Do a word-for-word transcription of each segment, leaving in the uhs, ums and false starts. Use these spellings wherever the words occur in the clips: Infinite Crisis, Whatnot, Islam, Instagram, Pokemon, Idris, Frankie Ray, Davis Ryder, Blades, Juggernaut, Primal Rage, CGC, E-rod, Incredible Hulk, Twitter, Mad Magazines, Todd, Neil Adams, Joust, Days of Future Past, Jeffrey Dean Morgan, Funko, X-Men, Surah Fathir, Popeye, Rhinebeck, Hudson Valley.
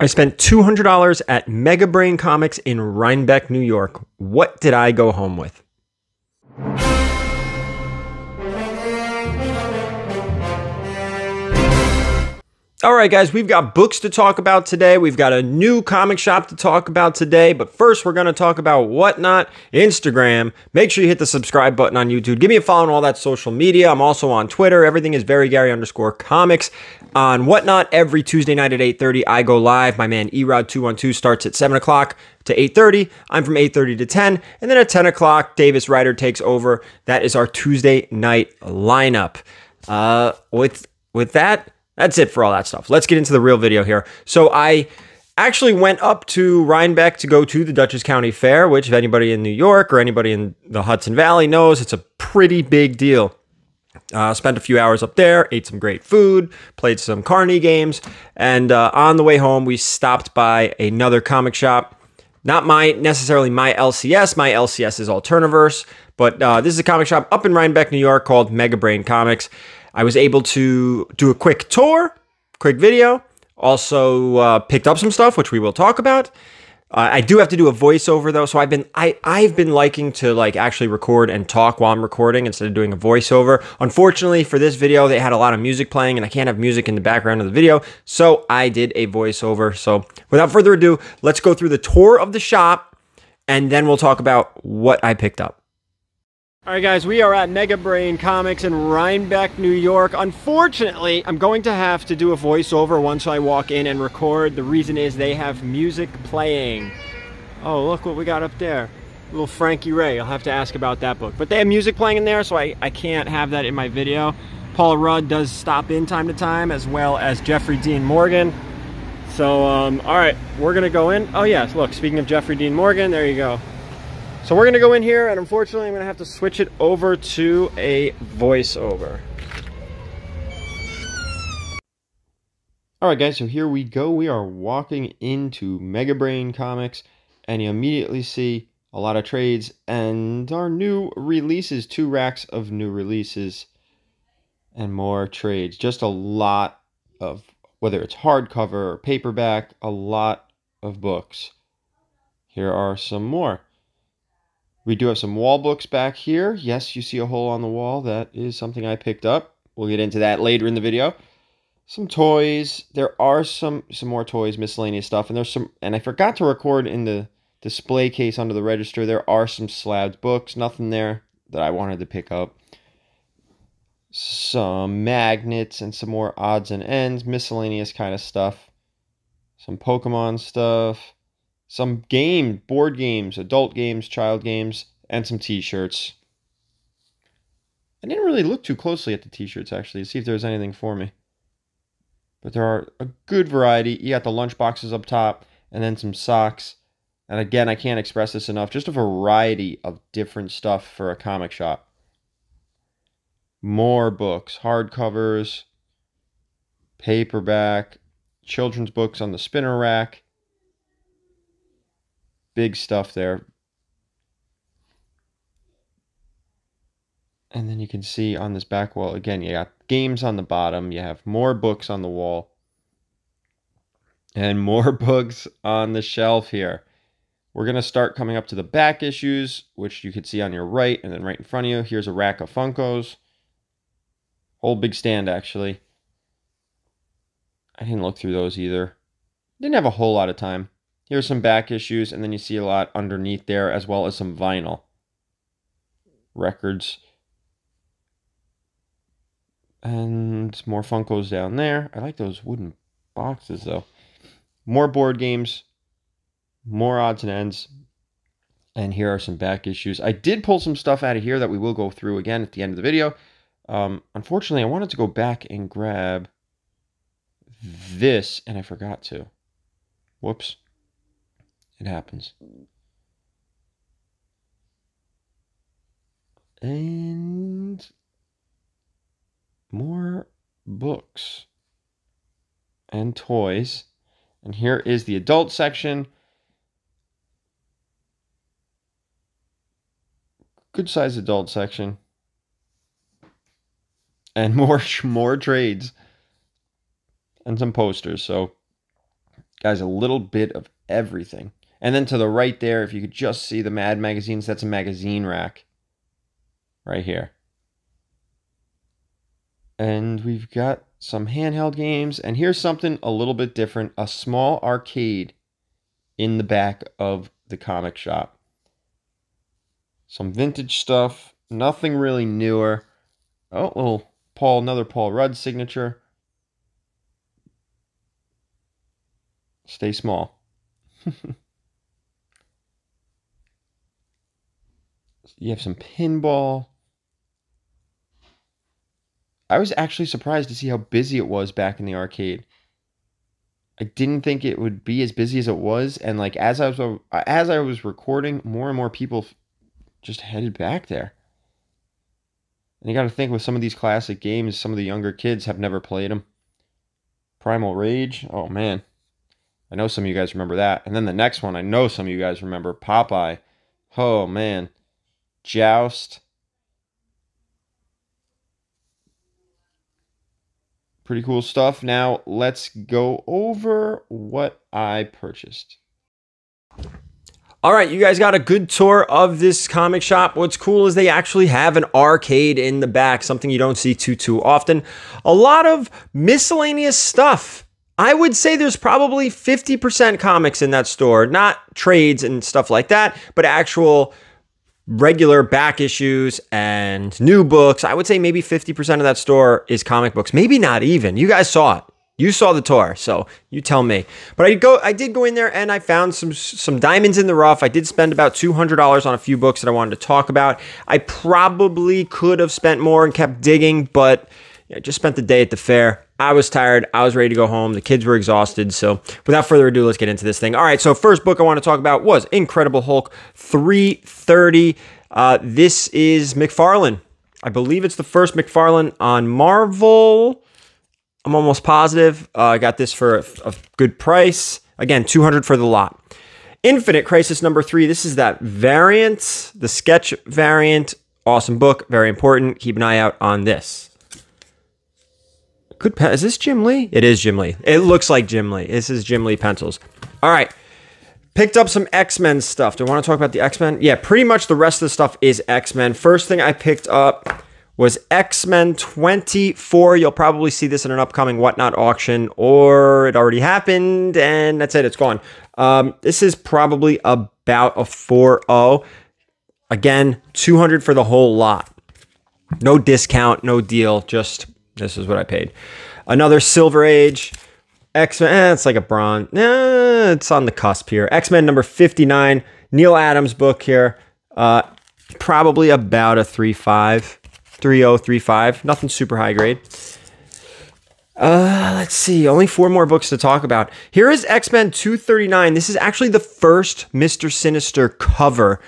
I spent two hundred dollars at Mega Brain Comics in Rhinebeck, New York. What did I go home with? All right, guys, we've got books to talk about today. We've got a new comic shop to talk about today. But first, we're going to talk about Whatnot, Instagram. Make sure you hit the subscribe button on YouTube. Give me a follow on all that social media. I'm also on Twitter. Everything is VeryGary underscore comics. On Whatnot, every Tuesday night at eight thirty, I go live. My man E Rod two twelve starts at seven o'clock. To eight thirty. I'm from eight thirty to ten. And then at ten o'clock, Davis Ryder takes over. That is our Tuesday night lineup. Uh, with, with that, that's it for all that stuff. Let's get into the real video here. So I actually went up to Rhinebeck to go to the Dutchess County Fair, which if anybody in New York or anybody in the Hudson Valley knows, it's a pretty big deal. Uh, spent a few hours up there, ate some great food, played some carny games. And uh, on the way home, we stopped by another comic shop. Not my necessarily my L C S. My L C S is Alterniverse, but uh, this is a comic shop up in Rhinebeck, New York called Mega Brain Comics. I was able to do a quick tour, quick video, also uh, picked up some stuff, which we will talk about. Uh, I do have to do a voiceover though, so I've been I I've been liking to like actually record and talk while I'm recording instead of doing a voiceover. Unfortunately for this video, they had a lot of music playing, and I can't have music in the background of the video, so I did a voiceover. So without further ado, let's go through the tour of the shop, and then we'll talk about what I picked up. All right, guys, we are at Mega Brain Comics in Rhinebeck, New York. Unfortunately, I'm going to have to do a voiceover once I walk in and record. The reason is they have music playing. Oh, look what we got up there. Little Frankie Ray. I'll have to ask about that book. But they have music playing in there, so I, I can't have that in my video. Paul Rudd does stop in time to time, as well as Jeffrey Dean Morgan. So, um, all right, we're going to go in. Oh, yes, look, speaking of Jeffrey Dean Morgan, there you go. So we're gonna go in here, and unfortunately I'm gonna have to switch it over to a voiceover. All right, guys, so here we go. We are walking into Mega Brain Comics, and you immediately see a lot of trades and our new releases, two racks of new releases and more trades. Just a lot of, whether it's hardcover or paperback, a lot of books. Here are some more. We do have some wall books back here. Yes, you see a hole on the wall. That is something I picked up. We'll get into that later in the video. Some toys. There are some some more toys, miscellaneous stuff. And there's some, and I forgot to record in the display case under the register. There are some slabbed books. Nothing there that I wanted to pick up. Some magnets and some more odds and ends, miscellaneous kind of stuff. Some Pokemon stuff. Some game, board games, adult games, child games, and some t-shirts. I didn't really look too closely at the t-shirts, actually, to see if there was anything for me. But there are a good variety. You got the lunch boxes up top, and then some socks. And again, I can't express this enough. Just a variety of different stuff for a comic shop. More books, hardcovers, paperback, children's books on the spinner rack. Big stuff there. And then you can see on this back wall, again, you got games on the bottom. You have more books on the wall. And more books on the shelf here. We're going to start coming up to the back issues, which you can see on your right. And then right in front of you, here's a rack of Funkos. Whole big stand, actually. I didn't look through those either. Didn't have a whole lot of time. Here's some back issues, and then you see a lot underneath there, as well as some vinyl records. And more Funkos down there. I like those wooden boxes, though. More board games, more odds and ends, and here are some back issues. I did pull some stuff out of here that we will go through again at the end of the video. Um, unfortunately, I wanted to go back and grab this, and I forgot to. Whoops. It happens. And more books and toys. And here is the adult section. Good size adult section. And more more trades and some posters. So Guys, a little bit of everything. And then to the right there, if you could just see the Mad Magazines, that's a magazine rack right here. And we've got some handheld games. And here's something a little bit different. A small arcade in the back of the comic shop. Some vintage stuff. Nothing really newer. Oh, little Paul, another Paul Rudd signature. Stay small. You have some pinball. I was actually surprised to see how busy it was back in the arcade. I didn't think it would be as busy as it was, and like as I was as I was recording, more and more people just headed back there. And you got to think with some of these classic games, some of the younger kids have never played them. Primal Rage, oh man, I know some of you guys remember that. And then the next one, I know some of you guys remember Popeye. Oh man, Joust. Pretty cool stuff. Now, let's go over what I purchased. All right, you guys got a good tour of this comic shop. What's cool is they actually have an arcade in the back, something you don't see too, too often. A lot of miscellaneous stuff. I would say there's probably fifty percent comics in that store, not trades and stuff like that, but actual regular back issues and new books. I would say maybe fifty percent of that store is comic books. Maybe not even. You guys saw it. You saw the tour, so you tell me. But I go, I did go in there and I found some some diamonds in the rough. I did spend about two hundred dollars on a few books that I wanted to talk about. I probably could have spent more and kept digging, but I just spent the day at the fair. I was tired. I was ready to go home. The kids were exhausted. So without further ado, let's get into this thing. All right. So first book I want to talk about was Incredible Hulk three thirty. Uh, this is McFarlane. I believe it's the first McFarlane on Marvel. I'm almost positive. Uh, I got this for a, a good price. Again, two hundred dollars for the lot. Infinite Crisis number three. This is that variant, the sketch variant. Awesome book. Very important. Keep an eye out on this. Good pen. Is this Jim Lee? It is Jim Lee. It looks like Jim Lee. This is Jim Lee pencils. All right. Picked up some X-Men stuff. Do I want to talk about the X-Men? Yeah, pretty much the rest of the stuff is X-Men. First thing I picked up was X-Men twenty-four. You'll probably see this in an upcoming Whatnot auction, or it already happened, and that's it. It's gone. Um, this is probably about a four oh. Again, two hundred dollars for the whole lot. No discount, no deal, just... This is what I paid. Another Silver Age. X-Men. Eh, it's like a bronze. Eh, it's on the cusp here. X-Men number fifty-nine. Neil Adams book here. Uh, probably about a three five. three oh, three five. Nothing super high grade. Uh, let's see. Only four more books to talk about. Here is X-Men two thirty-nine. This is actually the first Mister Sinister cover.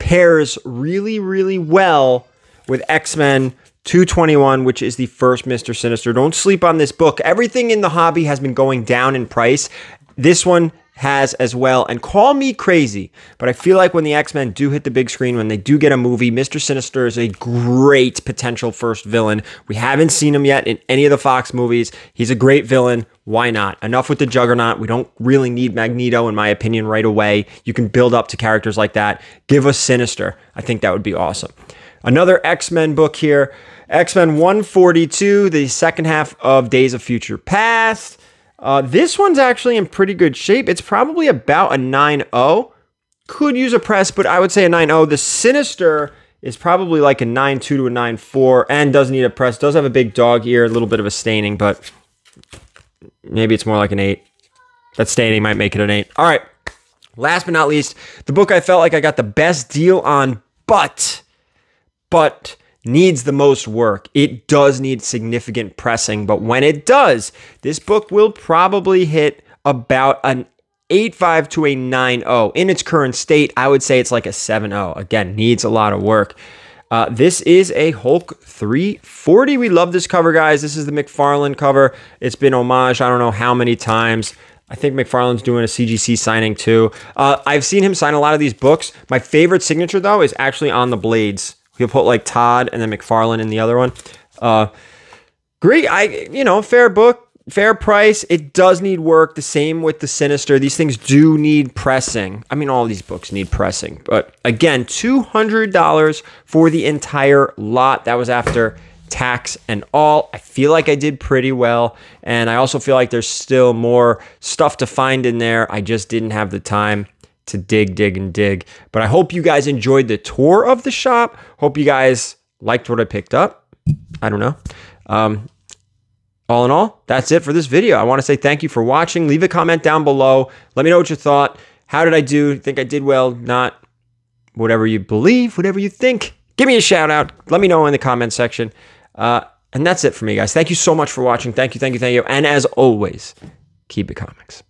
Pairs really, really well with X-Men two twenty-one, which is the first Mister Sinister. Don't sleep on this book. Everything in the hobby has been going down in price. This one has as well. And call me crazy, but I feel like when the X-Men do hit the big screen, when they do get a movie, Mister Sinister is a great potential first villain. We haven't seen him yet in any of the Fox movies. He's a great villain. Why not? Enough with the Juggernaut. We don't really need Magneto, in my opinion, right away. You can build up to characters like that. Give us Sinister. I think that would be awesome. Another X-Men book here. X-Men one forty-two, the second half of Days of Future Past. Uh, this one's actually in pretty good shape. It's probably about a nine oh. Could use a press, but I would say a nine oh. The Sinister is probably like a nine two to a nine four and does need a press. Does have a big dog ear, a little bit of a staining, but maybe it's more like an eight. That staining might make it an eight. All right. Last but not least, the book I felt like I got the best deal on, but... but needs the most work. It does need significant pressing, but when it does, this book will probably hit about an eight five to a nine oh. In its current state, I would say it's like a seven oh. Again, needs a lot of work. Uh, this is a Hulk three forty. We love this cover, guys. This is the McFarlane cover. It's been homaged I don't know how many times. I think McFarlane's doing a C G C signing too. Uh, I've seen him sign a lot of these books. My favorite signature, though, is actually on the Blades. He'll put like Todd and then McFarlane in the other one. Uh, great, I you know, fair book. fair price. It does need work. The same with the Sinister. These things do need pressing. I mean, all these books need pressing. But again, two hundred dollars for the entire lot. That was after tax and all. I feel like I did pretty well. And I also feel like there's still more stuff to find in there. I just didn't have the time to dig, dig, and dig. But I hope you guys enjoyed the tour of the shop. Hope you guys liked what I picked up. I don't know. Um, all in all, that's it for this video. I want to say thank you for watching. Leave a comment down below. Let me know what you thought. How did I do? Think I did well? Not? Whatever you believe, whatever you think. Give me a shout out. Let me know in the comment section. Uh, and that's it for me, guys. Thank you so much for watching. Thank you, thank you, thank you. And as always, keep it comics.